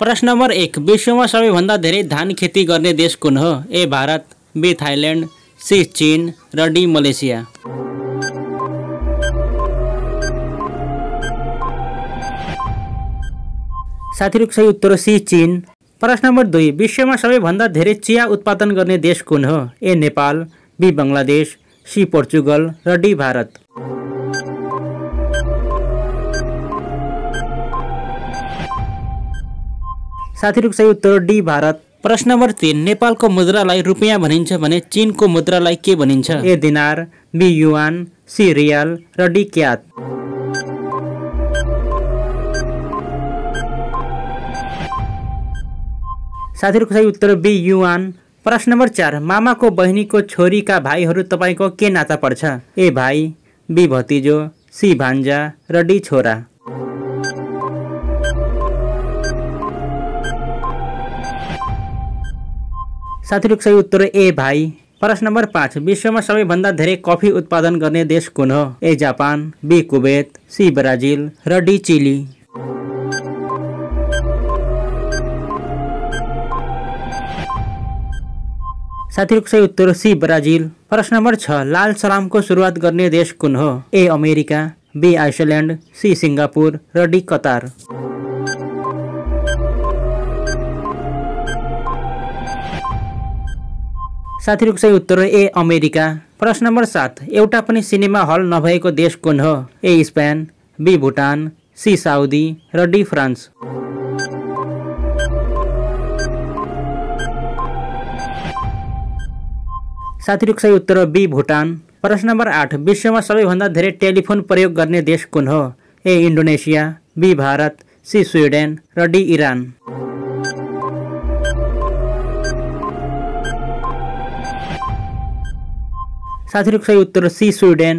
प्रश्न नंबर 1, विश्व में सबैभन्दा धेरै धान खेती करने देश कुन हो? A Bharat, B Thailand, C चीन र डी मलेशिया। साथीहरुको सही उत्तर हो सी चीन। प्रश्न नंबर 2, विश्व में सबैभन्दा धेरै चिया उत्पादन करने देश कुन हो? A Nepal, B Bangladesh, C Portugal र डी भारत। साथीहरुको सही उत्तर डी भारत। प्रश्न नंबर 3, नेपालको मुद्रालाई रुपैयाँ भनिन्छ भने चीनको मुद्रालाई के भनिन्छ? ए दिनार, बी युआन, सी रियाल र डी क्यात। साथीहरुको सही उत्तर बी युआन। प्रश्न नंबर 4, मामाको बहिनीको छोरीका भाइहरू तपाईको के नाता पर्छ? ए भाइ, बी भतिजो, सी भान्जा र डी छोरा। साथीहरुको सही उत्तर ए भाई। प्रश्न नंबर 5, विश्व में सबैभन्दा धेरै कफी उत्पादन करने देश कुन हो? A Japan, B Kuwait, C Brazil र डी चिली। साथीहरुको सही उत्तर सी ब्राजील। प्रश्न नंबर 6, लाल सलाम को सुरुआत करने देश कुन हो? A America, B Iceland, C Singapore र डी कतार। साथीहरुको सही उत्तर ए अमेरिका। प्रश्न नंबर 7, एउटा पनि सिनेमा हल नभएको देश कुन हो? A Spain, B Bhutan, C Saudi र डी फ्रान्स। साथीहरुको सही उत्तर बी भूटान। प्रश्न नंबर 8, विश्वमा सबैभन्दा धेरै टेलिफोन प्रयोग गर्ने देश कुन हो? A Indonesia, B Bharat, C Sweden र डी इरान। साथीहरुको सही उत्तर सी स्वीडेन।